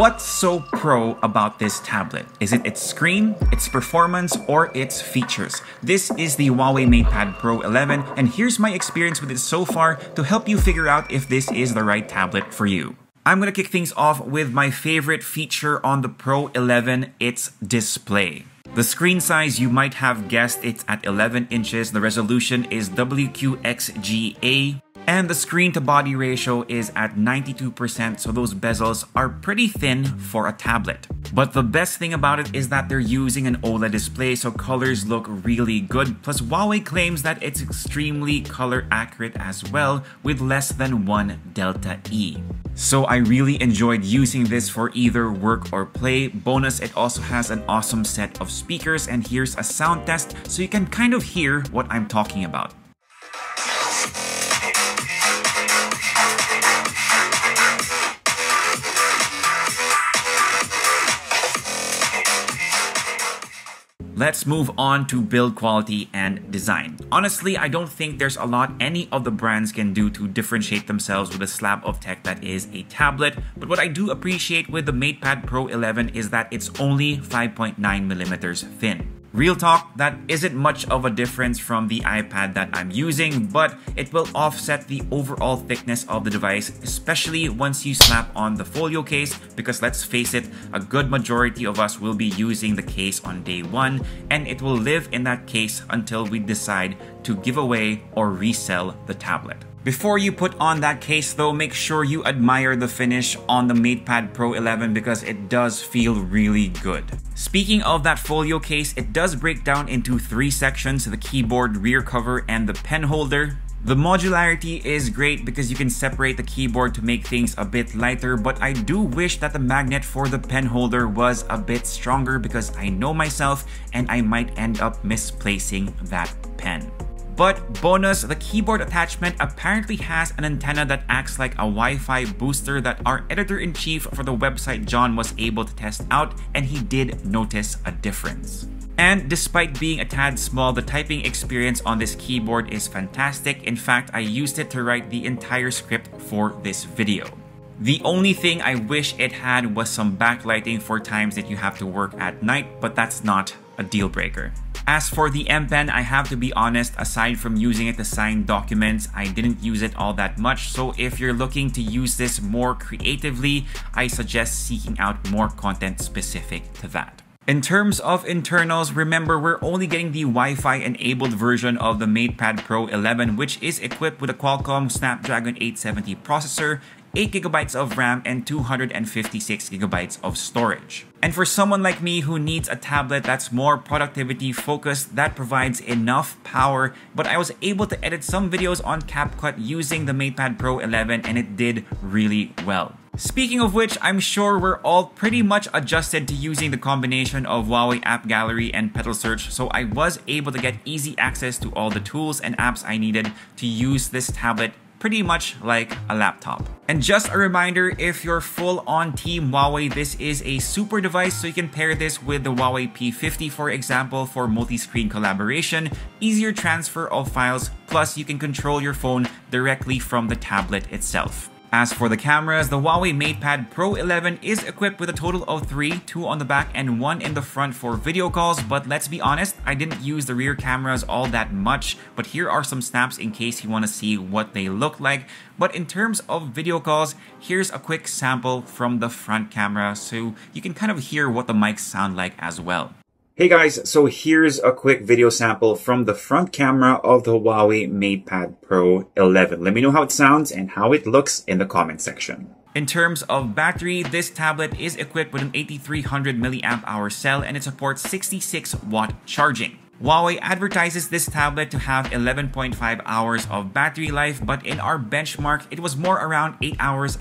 What's so pro about this tablet? Is it its screen, its performance, or its features? This is the Huawei MatePad Pro 11, and here's my experience with it so far to help you figure out if this is the right tablet for you. I'm gonna kick things off with my favorite feature on the Pro 11, its display. The screen size, you might have guessed, it's at 11 inches. The resolution is WQXGA. And the screen to body ratio is at 92%, so those bezels are pretty thin for a tablet. But the best thing about it is that they're using an OLED display, so colors look really good. Plus, Huawei claims that it's extremely color accurate as well, with less than 1 Delta E. So I really enjoyed using this for either work or play. Bonus, it also has an awesome set of speakers, and here's a sound test so you can kind of hear what I'm talking about. Let's move on to build quality and design. Honestly, I don't think there's a lot any of the brands can do to differentiate themselves with a slab of tech that is a tablet, but what I do appreciate with the MatePad Pro 11 is that it's only 5.9mm thin. Real talk, that isn't much of a difference from the iPad that I'm using, but it will offset the overall thickness of the device, especially once you slap on the folio case, because let's face it, a good majority of us will be using the case on day one, and it will live in that case until we decide to give away or resell the tablet. Before you put on that case though, make sure you admire the finish on the MatePad Pro 11 because it does feel really good. Speaking of that folio case, it does break down into three sections: the keyboard, rear cover, and the pen holder. The modularity is great because you can separate the keyboard to make things a bit lighter, but I do wish that the magnet for the pen holder was a bit stronger because I know myself and I might end up misplacing that pen. But bonus, the keyboard attachment apparently has an antenna that acts like a Wi-Fi booster that our editor-in-chief for the website John was able to test out, and he did notice a difference. And despite being a tad small, the typing experience on this keyboard is fantastic. In fact, I used it to write the entire script for this video. The only thing I wish it had was some backlighting for times that you have to work at night, but that's not a deal breaker. As for the M Pen, I have to be honest, aside from using it to sign documents, I didn't use it all that much. So if you're looking to use this more creatively, I suggest seeking out more content specific to that. In terms of internals, remember we're only getting the Wi-Fi enabled version of the MatePad Pro 11, which is equipped with a Qualcomm Snapdragon 870 processor, 8GB of RAM, and 256GB of storage. And for someone like me who needs a tablet that's more productivity focused, that provides enough power, but I was able to edit some videos on CapCut using the MatePad Pro 11 and it did really well. Speaking of which, I'm sure we're all pretty much adjusted to using the combination of Huawei App Gallery and Petal Search, so I was able to get easy access to all the tools and apps I needed to use this tablet pretty much like a laptop. And just a reminder, if you're full on Team Huawei, this is a super device, so you can pair this with the Huawei P50, for example, for multi-screen collaboration, easier transfer of files, plus you can control your phone directly from the tablet itself. As for the cameras, the Huawei MatePad Pro 11 is equipped with a total of three, two on the back and one in the front for video calls, but let's be honest, I didn't use the rear cameras all that much, but here are some snaps in case you want to see what they look like. But in terms of video calls, here's a quick sample from the front camera so you can kind of hear what the mics sound like as well. Hey guys, so here's a quick video sample from the front camera of the Huawei MatePad Pro 11. Let me know how it sounds and how it looks in the comment section. In terms of battery, this tablet is equipped with an 8300 mAh cell and it supports 66-watt charging. Huawei advertises this tablet to have 11.5 hours of battery life, but in our benchmark, it was more around 8.5 hours.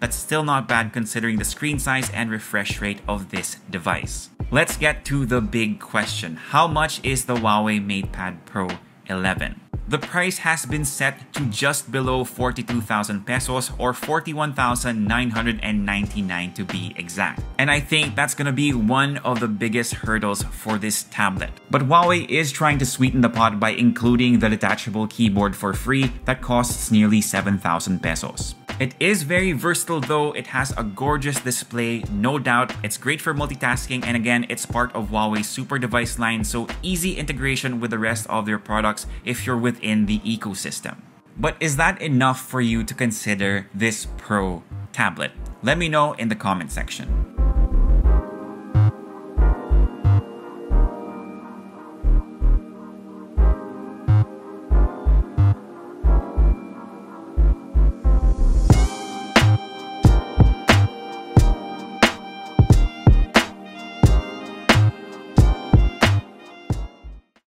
That's still not bad considering the screen size and refresh rate of this device. Let's get to the big question. How much is the Huawei MatePad Pro 11? The price has been set to just below 42,000 pesos or 41,999 to be exact. And I think that's gonna be one of the biggest hurdles for this tablet. But Huawei is trying to sweeten the pot by including the detachable keyboard for free that costs nearly 7,000 pesos. It is very versatile though. It has a gorgeous display, no doubt. It's great for multitasking, and again, it's part of Huawei's Super Device line, so easy integration with the rest of their products if you're within the ecosystem. But is that enough for you to consider this Pro tablet? Let me know in the comment section.